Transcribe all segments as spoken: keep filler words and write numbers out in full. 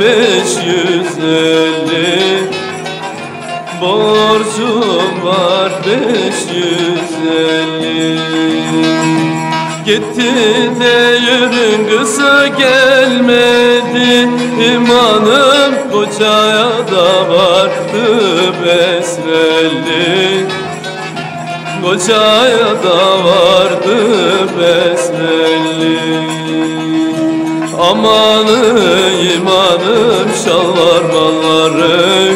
beş yüz elli borcum var, beş yüz elli. Gitti de yörük kızı gelmedi, imanım koçaya da vardı besbelli, koçaya da vardı besbelli. Amanı imanım şalvar malları,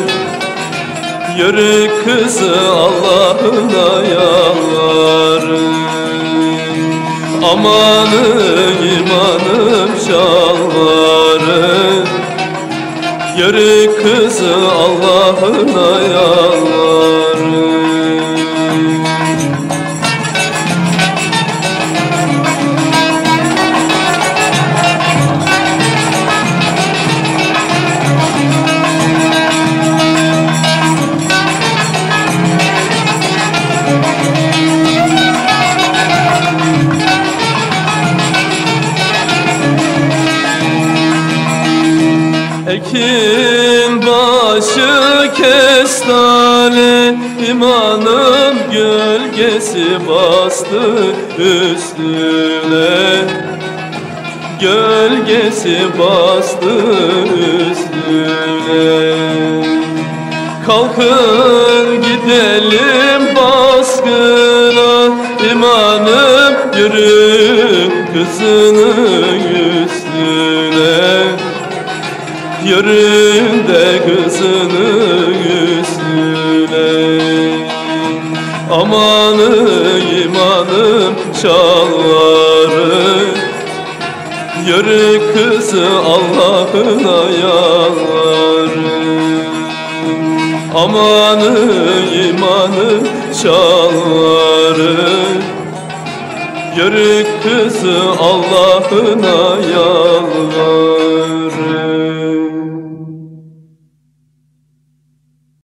yörük kızı Allah'ına yalvarım. Amanı imanım şalvarım, yörük kızı Allah'ına yalvarım. Ekin başı kestane, imanın gölgesi bastı üstüne, gölgesi bastı üstüne. Kalkın gidelim baskına, imanım yörük kızının üstüne, yörük de kızının üstüne. Amanı imanım şalvarım, yörük kızı Allah'ına yalvarım. Amanı imanım şalvarım, yörük kızı Allah'ına yalvarım.